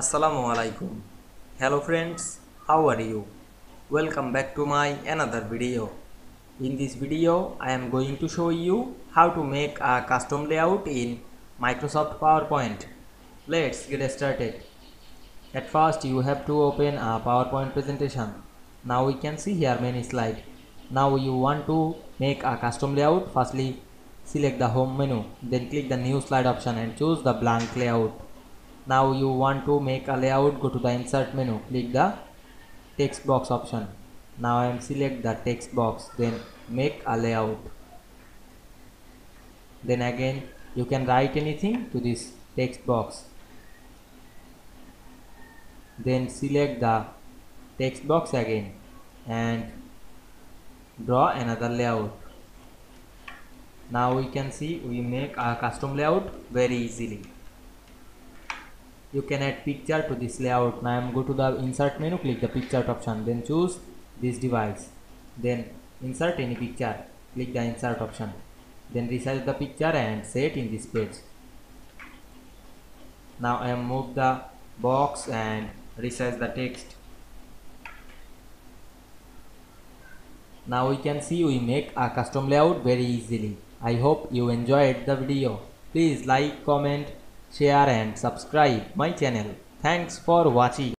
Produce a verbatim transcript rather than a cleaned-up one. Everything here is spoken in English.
Assalamu alaikum. Hello friends, how are you? Welcome back to my another video. In this video I am going to show you how to make a custom layout in Microsoft PowerPoint. Let's get started. At first you have to open a PowerPoint presentation. Now we can see here many slides. Now you want to make a custom layout. Firstly select the home menu, then click the new slide option and choose the blank layout. Now you want to make a layout, go to the insert menu, click the text box option. Now I am select the text box, then make a layout. Then again you can write anything to this text box. Then select the text box again and draw another layout. Now we can see we make a custom layout very easily. You can add picture to this layout. Now I am go to the insert menu, click the picture option, then choose this device, then insert any picture, click the insert option, then resize the picture and set in this page. Now I am move the box and resize the text. Now we can see we make a custom layout very easily. I hope you enjoyed the video. Please like, comment, share and subscribe my channel. Thanks for watching.